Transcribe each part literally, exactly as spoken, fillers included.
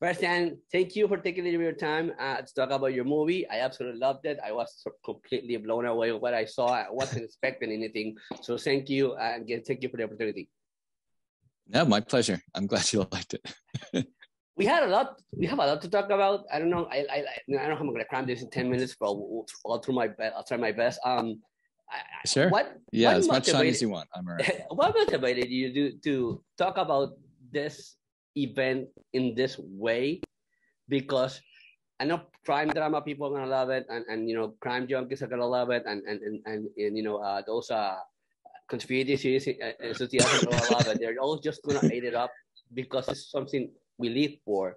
First, thank you for taking a little bit of time uh, to talk about your movie. I absolutely loved it. I was completely blown away with what I saw. I wasn't expecting anything. So thank you. Uh, again, thank you for the opportunity. No, my pleasure. I'm glad you liked it. We had a lot. We have a lot to talk about. I don't know. I I, I don't know how I'm going to cram this in ten minutes, but I'll, I'll try my best. I'll try my best. Um, sure. What? Yeah, what as much time as you want. I'm alright. What motivated you to to talk about this event in this way? Because I know crime drama people are going to love it, and and you know crime junkies are going to love it, and and and and, and you know uh, those uh conspiracy theories enthusiasts are going to love it. They're all just going to eat it up because it's something we live for.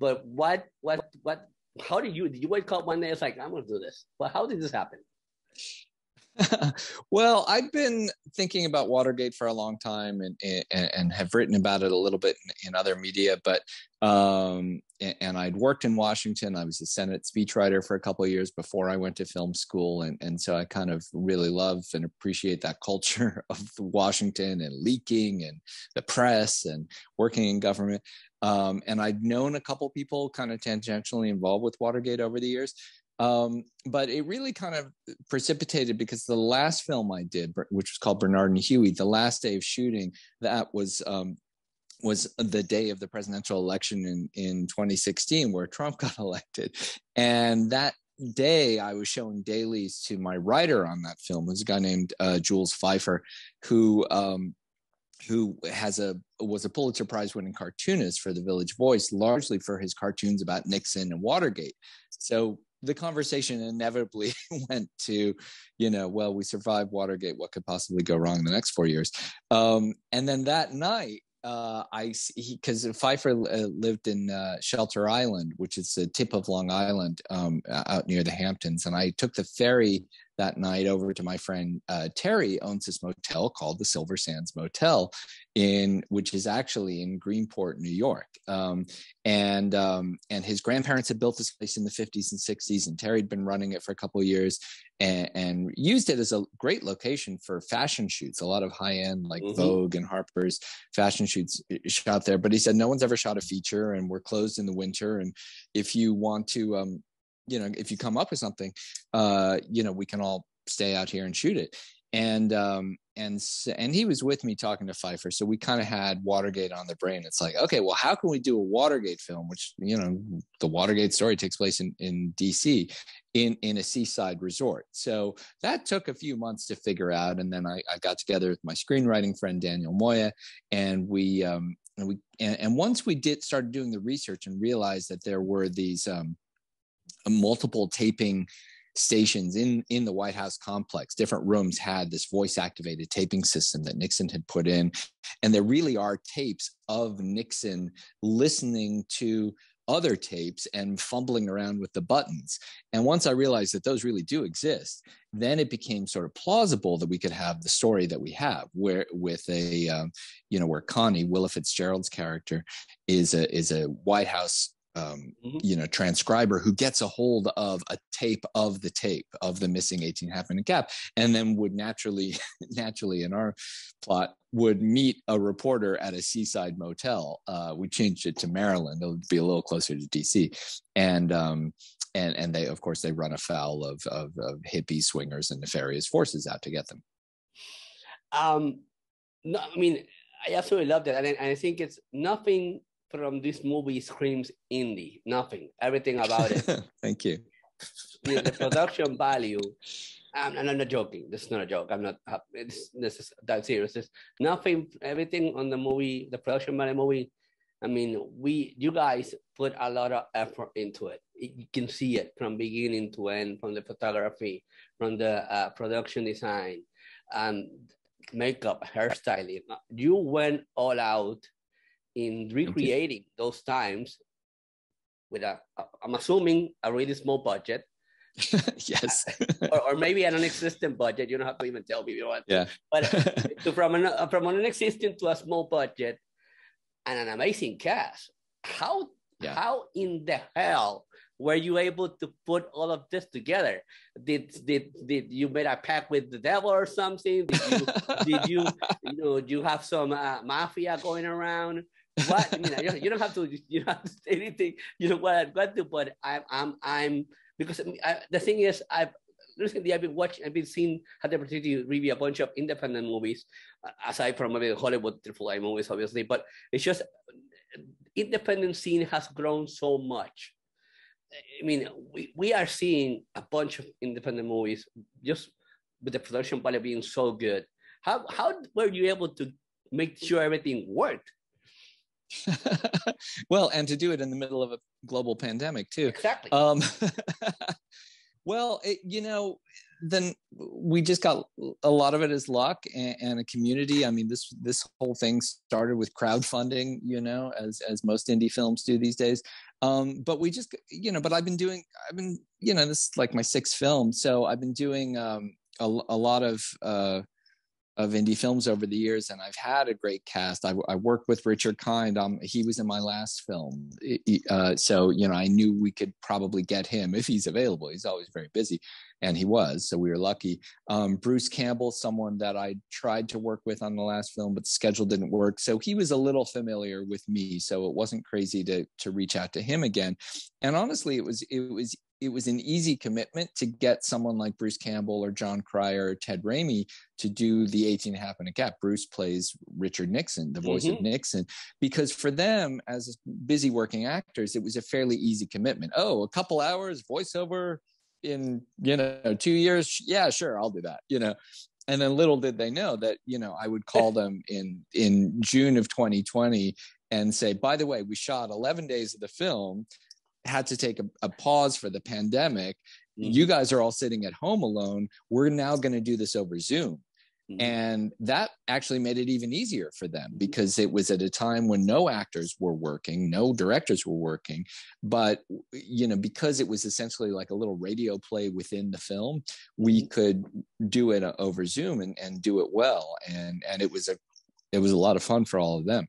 But what, what, what, how did you, did you wake up one day? It's like, I'm going to do this. Well, how did this happen? Well, I've been thinking about Watergate for a long time and, and, and have written about it a little bit in, in other media, but, um, and, and I'd worked in Washington. I was a Senate speechwriter for a couple of years before I went to film school. And, and so I kind of really love and appreciate that culture of Washington and leaking and the press and working in government. Um, and I'd known a couple people kind of tangentially involved with Watergate over the years. Um, but it really kind of precipitated because the last film I did, which was called Bernard and Huey, the last day of shooting, that was um, was the day of the presidential election in, in twenty sixteen, where Trump got elected. And that day I was showing dailies to my writer on that film, was a guy named uh, Jules Pfeiffer, who um, who has a was a Pulitzer Prize winning cartoonist for The Village Voice, largely for his cartoons about Nixon and Watergate. So the conversation inevitably went to, you know, well, we survived Watergate. What could possibly go wrong in the next four years? Um, and then that night, uh, I because Pfeiffer uh, lived in uh, Shelter Island, which is the tip of Long Island, um, out near the Hamptons. And I took the ferry that night over to my friend uh, Terry, owns this motel called the Silver Sands Motel, in which is actually in Greenport, New York. Um, and um, and his grandparents had built this place in the fifties and sixties, and Terry had been running it for a couple of years and, and used it as a great location for fashion shoots. A lot of high-end, like mm-hmm. Vogue and Harper's fashion shoots shot there. But he said, no one's ever shot a feature, and we're closed in the winter. And if you want to... Um, you know, if you come up with something, uh, you know, we can all stay out here and shoot it. And, um, and, and he was with me talking to Pfeiffer. So we kind of had Watergate on the brain. It's like, okay, well, how can we do a Watergate film, which, you know, the Watergate story takes place in, in D C in, in a seaside resort. So that took a few months to figure out. And then I, I got together with my screenwriting friend, Daniel Moya, and we, um, and we, and, and once we did started doing the research and realized that there were these, um, multiple taping stations in, in the White House complex. Different rooms had this voice-activated taping system that Nixon had put in. And there really are tapes of Nixon listening to other tapes and fumbling around with the buttons. And once I realized that those really do exist, then it became sort of plausible that we could have the story that we have, where with a, um, you know, where Connie, Willa Fitzgerald's character, is a is a White House Um, you know, transcriber who gets a hold of a tape of the tape of the missing eighteen half minute gap, and then would naturally, naturally in our plot, would meet a reporter at a seaside motel. Uh, we changed it to Maryland; it would be a little closer to D C, and um, and and they, of course, they run afoul of of, of hippie swingers and nefarious forces out to get them. Um, no, I mean, I absolutely love that, and I, and I think it's nothing from this movie screams indie. Nothing. Everything about it. Thank you. The, the production value. I'm, I'm not joking. This is not a joke. I'm not. It's, this is that serious. It's nothing. Everything on the movie, the production value movie. I mean, we, you guys put a lot of effort into it. You can see it from beginning to end, from the photography, from the uh, production design, um, makeup, hairstyling. You went all out in recreating those times with a, I'm assuming, a really small budget. Yes. or, or maybe a non-existent budget. You don't have to even tell me if you want. Yeah. But to, from an from a non-existent to a small budget and an amazing cast. How yeah. how in the hell were you able to put all of this together? Did did did you made a pact with the devil or something? Did you did you you know? Do you have some uh, mafia going around? But you know, you don't have to, you don't have to say anything. You know what I've got to, but I'm, I'm, I'm because I, the thing is, I've recently I've been watching, I've been seeing, had the opportunity to review a bunch of independent movies, aside from maybe Hollywood triple A movies, obviously. But it's just independent scene has grown so much. I mean, we, we are seeing a bunch of independent movies just with the production value being so good. How how were you able to make sure everything worked? Well, and to do it in the middle of a global pandemic too. Exactly. Um, well, it, you know, then we just got a lot of it is luck and, and a community. I mean, this this whole thing started with crowdfunding, you know, as as most indie films do these days. Um, but we just, you know, but I've been doing, I've been, you know, this is like my sixth film, so I've been doing um, a, a lot of. Uh, of indie films over the years, and I've had a great cast. I, I worked with Richard Kind. Um, he was in my last film. Uh, so, you know, I knew we could probably get him if he's available. He's always very busy, and he was, so we were lucky. Um, Bruce Campbell, someone that I tried to work with on the last film, but the schedule didn't work. So he was a little familiar with me, so it wasn't crazy to to reach out to him again. And honestly, it was it was it was an easy commitment to get someone like Bruce Campbell or John Cryer or Ted Raimi to do the eighteen and a half and a cap. Bruce plays Richard Nixon, the voice mm-hmm. of Nixon, because for them as busy working actors, it was a fairly easy commitment. Oh, a couple hours, voiceover in, you know, two years. Yeah, sure, I'll do that, you know. And then little did they know that, you know, I would call them in, in June of twenty twenty and say, by the way, we shot eleven days of the film, had to take a, a pause for the pandemic. Mm-hmm. You guys are all sitting at home alone. We're now going to do this over Zoom. Mm-hmm. And that actually made it even easier for them, because it was at a time when no actors were working, no directors were working. But, you know, because it was essentially like a little radio play within the film, we could do it over Zoom and, and do it well. And, and it was a, it was a lot of fun for all of them.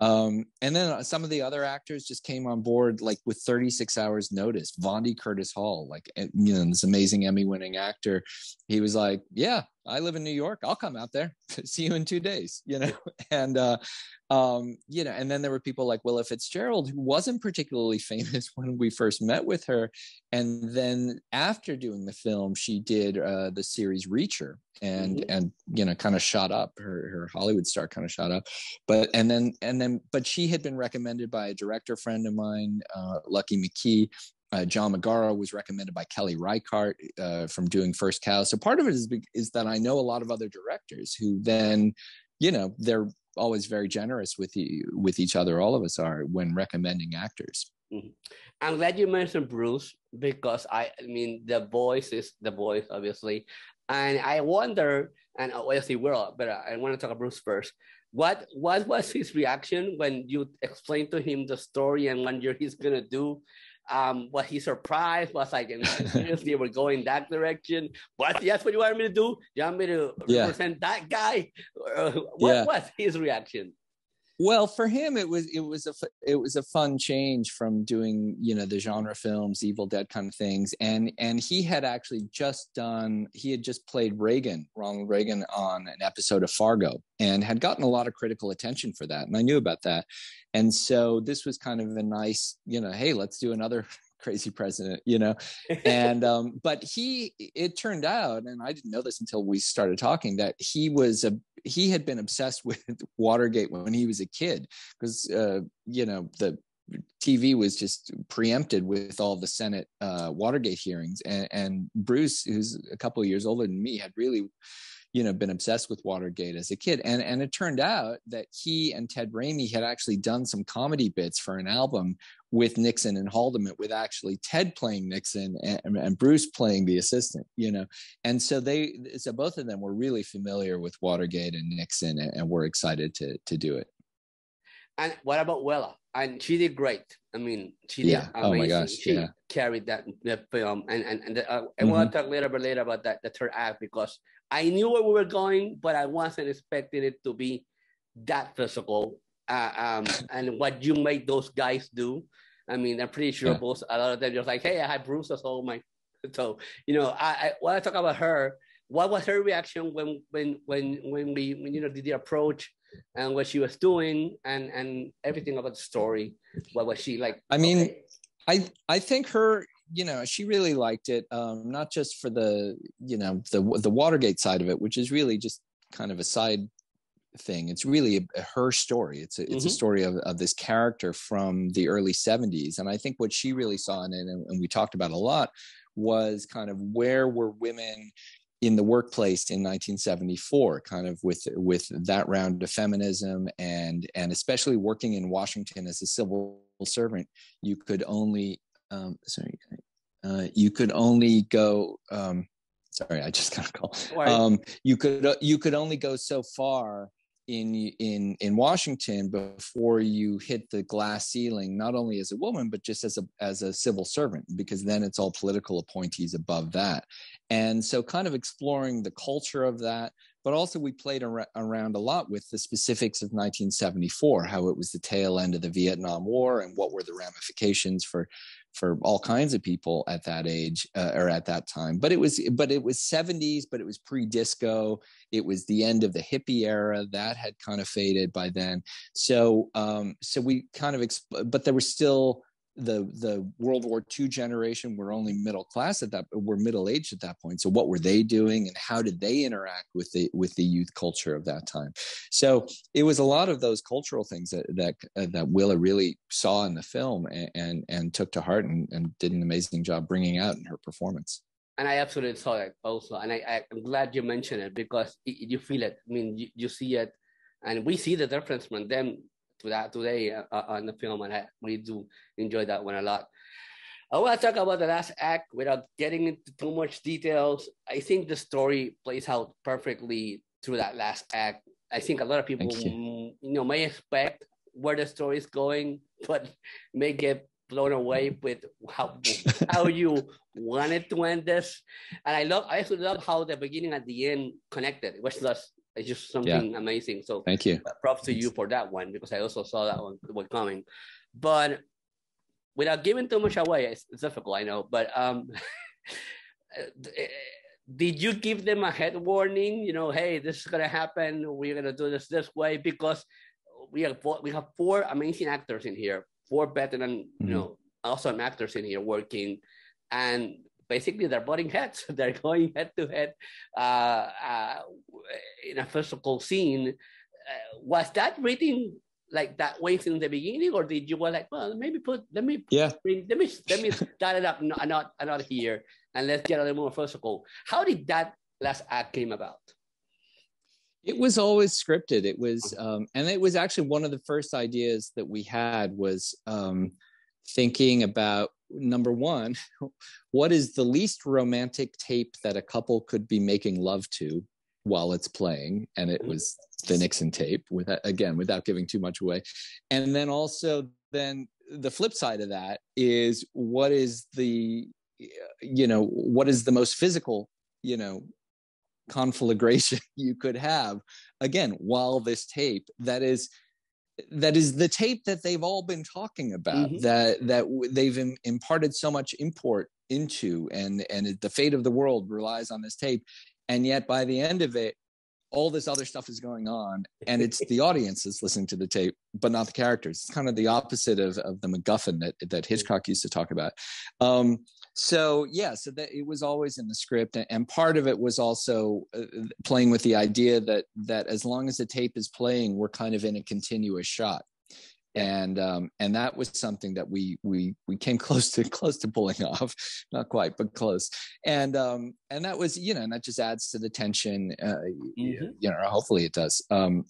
Um, and then some of the other actors just came on board, like with thirty-six hours notice. Vondie Curtis-Hall, like, you know, this amazing Emmy-winning actor. He was like, yeah, I live in New York. I'll come out there. See you in two days, you know? And, uh, um, you know, and then there were people like Willa Fitzgerald, who wasn't particularly famous when we first met with her. And then after doing the film, she did uh, the series Reacher and, mm-hmm. and, you know, kind of shot up. Her, her Hollywood star kind of shot up. But, and then, and then, but she had been recommended by a director friend of mine, uh, Lucky McKee. Uh, John Magaro was recommended by Kelly Reichardt uh, from doing First Cow. So part of it is is that I know a lot of other directors who then, you know, they're always very generous with the, with each other. All of us are when recommending actors. Mm-hmm. I'm glad you mentioned Bruce, because I, I mean, the voice is the voice, obviously. And I wonder, and obviously we're all, but I want to talk about Bruce first. What, what was his reaction when you explained to him the story and what he's going to do? Um, was he surprised? Was like, seriously, we're going that direction? What? That's what you want me to do? You want me to yeah. represent that guy? Uh, what yeah. was his reaction? Well, for him, it was it was a it was a fun change from doing, you know, the genre films, Evil Dead kind of things, and and he had actually just done he had just played Reagan, Ronald Reagan, on an episode of Fargo, and had gotten a lot of critical attention for that, and I knew about that, and so this was kind of a nice, you know, hey, let's do another crazy president, you know, and um, but he it turned out, and I didn't know this until we started talking, that he was a he had been obsessed with Watergate when he was a kid, because, uh, you know, the T V was just preempted with all the Senate uh, Watergate hearings. And, and Bruce, who's a couple of years older than me, had really, you know, been obsessed with Watergate as a kid. And, and it turned out that he and Ted Raimi had actually done some comedy bits for an album with Nixon and Haldeman, with actually Ted playing Nixon and, and Bruce playing the assistant, you know. And so they, so both of them were really familiar with Watergate and Nixon, and, and were excited to to do it. And what about Willa? And she did great. I mean, she did yeah. amazing. Oh my gosh, she yeah. carried that, that film. And and and the, uh, I mm-hmm. want to talk later, but later about that the third act, because I knew where we were going, but I wasn't expecting it to be that physical. Uh, um, and what you made those guys do. I mean, I'm pretty sure yeah. both a lot of them just like, hey, I had Bruce as all my. So, you know, I, I when I talk about her, what was her reaction when when when when we when, you know did the approach and what she was doing and and everything about the story. What was she like? I mean, okay. I I think her, you know, she really liked it, um, not just for the, you know, the the Watergate side of it, which is really just kind of a side thing. It's really a, a her story. It's a, it's mm-hmm. a story of, of this character from the early seventies. And I think what she really saw in it, and, and we talked about a lot, was kind of where were women in the workplace in nineteen seventy-four, kind of with with that round of feminism, and and especially working in Washington as a civil servant, you could only um sorry uh you could only go um sorry I just got a call um you could you could only go so far in in in Washington before you hit the glass ceiling, not only as a woman but just as a as a civil servant, because then it's all political appointees above that. And so kind of exploring the culture of that, but also we played ar- around a lot with the specifics of nineteen seventy-four, how it was the tail end of the Vietnam War and what were the ramifications for for all kinds of people at that age, uh, or at that time. But it was, but it was seventies, but it was pre-disco. It was the end of the hippie era that had kind of faded by then. So, um, so we kind of, exp- but there was still the, the World War Two generation. We're only middle class at that, we're middle-aged at that point. So what were they doing and how did they interact with the, with the youth culture of that time? So it was a lot of those cultural things that, that, uh, that Willa really saw in the film and, and, and took to heart and, and did an amazing job bringing out in her performance. And I absolutely saw it also. And I, I, I'm glad you mentioned it, because it, you feel it. I mean, you, you see it, and we see the difference from them to that today uh, on the film, and I really do enjoy that one a lot. I want to talk about the last act without getting into too much details. I think the story plays out perfectly through that last act. I think a lot of people you. you know, may expect where the story is going, but may get blown away with how how you wanted to end this. And I love, I actually love how the beginning and the end connected. It was just It's just something yeah. amazing. So thank you. Uh, props to Thanks. you for that one, because I also saw that one, one coming. But without giving too much away, it's, it's difficult, I know. But um, did you give them a head warning? You know, hey, this is gonna happen. We're gonna do this this way, because we have four, we have four amazing actors in here, four veteran, mm-hmm. you know, awesome actors in here working, and basically they're butting heads. They're going head to head uh, uh, in a physical scene. Uh, was that written like that way since the beginning, or did you were like, well, maybe put let me yeah bring, let me let me start it up not not not here and let's get a little more physical? How did that last act came about? It was always scripted. It was, um, and it was actually one of the first ideas that we had was um, thinking about. Number one, what is the least romantic tape that a couple could be making love to while it's playing? And it was the Nixon tape, with, again, without giving too much away. And then also, then the flip side of that is what is the, you know, what is the most physical, you know, conflagration you could have, again, while this tape that is that is the tape that they've all been talking about, mm-hmm. that that they've im- imparted so much import into, and and the fate of the world relies on this tape. And yet by the end of it, all this other stuff is going on, and it's the audience that's listening to the tape, but not the characters. It's kind of the opposite of, of the MacGuffin that, that Hitchcock used to talk about. Um, so, yeah, so that, it was always in the script. And, and part of it was also uh, playing with the idea that that as long as the tape is playing, we're kind of in a continuous shot. And um, and that was something that we we we came close to close to pulling off, not quite, but close. And um, and that was, you know, and that just adds to the tension. Uh, mm-hmm. You know, hopefully it does. Um,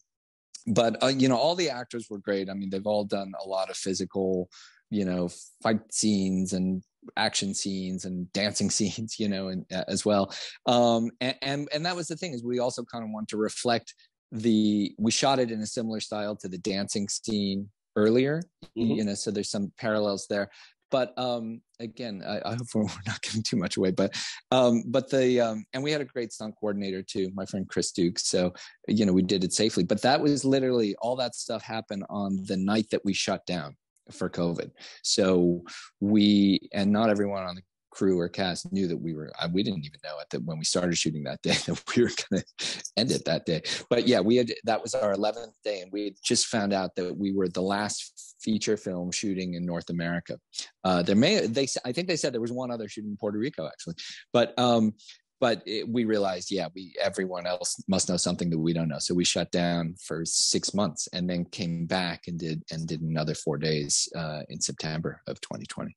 but uh, you know, all the actors were great. I mean, they've all done a lot of physical, you know, fight scenes and action scenes and dancing scenes, you know, and uh, as well. Um, and, and and that was the thing, is we also kind of want to reflect the we shot it in a similar style to the dancing scene earlier, mm-hmm. you know, so there's some parallels there. But um, again, I, I hope we're not giving too much away. But um, but the um, and we had a great stunt coordinator too, my friend Chris Duke. So you know, we did it safely. But that was literally all that stuff happened on the night that we shut down for COVID. So we and not everyone on the crew or cast knew that we were, we didn't even know it, that when we started shooting that day that we were going to end it that day. But yeah, we had, that was our eleventh day. And we had just found out that we were the last feature film shooting in North America. Uh, there may, they, I think they said there was one other shooting in Puerto Rico actually, but, um, but it, we realized, yeah, we, everyone else must know something that we don't know. So we shut down for six months and then came back and did, and did another four days uh, in September of twenty twenty.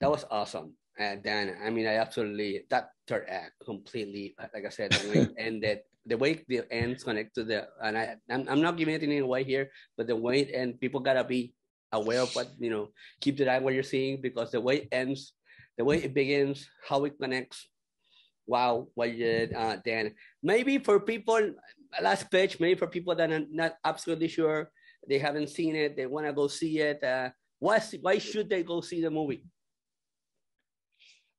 That was awesome. And Dan, I mean, I absolutely, that third act completely, like I said, ended the way the ends connect to the, and I, I'm, I'm not giving anything away here, but the way it ends, people gotta be aware of what, you know, keep an eye on what you're seeing, because the way it ends, the way it begins, how it connects. Wow, what you did, uh, Dan. Maybe for people, last pitch, maybe for people that are not absolutely sure, they haven't seen it, they wanna go see it. Uh, why, why should they go see the movie?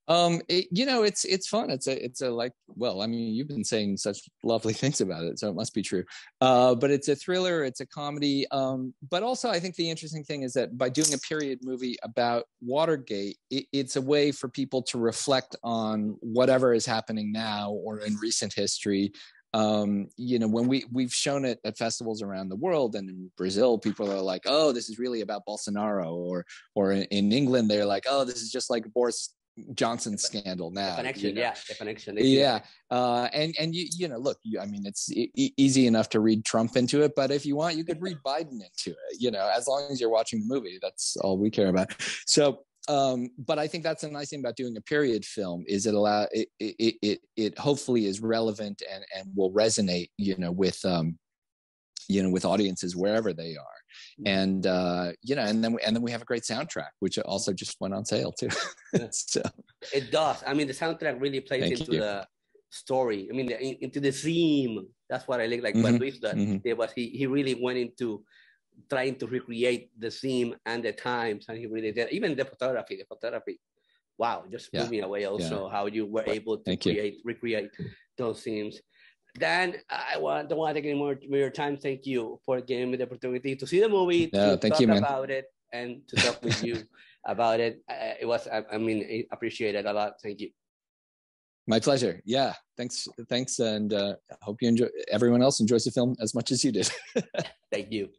Um, it, you know, it's, it's fun. It's a, it's a, like, well, I mean, you've been saying such lovely things about it, so it must be true. Uh, but it's a thriller, it's a comedy. Um, but also I think the interesting thing is that by doing a period movie about Watergate, it, it's a way for people to reflect on whatever is happening now or in recent history. Um, you know, when we, we've shown it at festivals around the world, and in Brazil, people are like, oh, this is really about Bolsonaro, or, or in, in England, they're like, oh, this is just like Boris Johnson scandal now. The connection, you know? Yeah, the connection. Yeah, uh, and and you you know, look, you, I mean, it's e- easy enough to read Trump into it, but if you want, you could read Biden into it. You know, as long as you're watching the movie, that's all we care about. So, um, but I think that's the nice thing about doing a period film, is it allow it it it, it hopefully is relevant and and will resonate, you know, with um, you know, with audiences wherever they are. And uh you know, and then we, and then we have a great soundtrack, which also just went on sale too. So it does, I mean, the soundtrack really plays into you. The story, I mean, the, into the theme. That's what I like, like mm-hmm. what Luis does. Mm-hmm. Yeah, but he, he really went into trying to recreate the theme and the times, and he really did. Even the photography, the photography wow, just blew yeah. me away also, yeah. how you were but, able to create you. recreate those themes. Dan, I want, don't want to take any more of your time. Thank you for giving me the opportunity to see the movie, no, to thank talk you, man. about it, and to talk with you about it. Uh, it was, I, I mean, I appreciate it a lot. Thank you. My pleasure. Yeah, thanks, thanks, and I uh, hope you enjoy. Everyone else enjoys the film as much as you did. Thank you.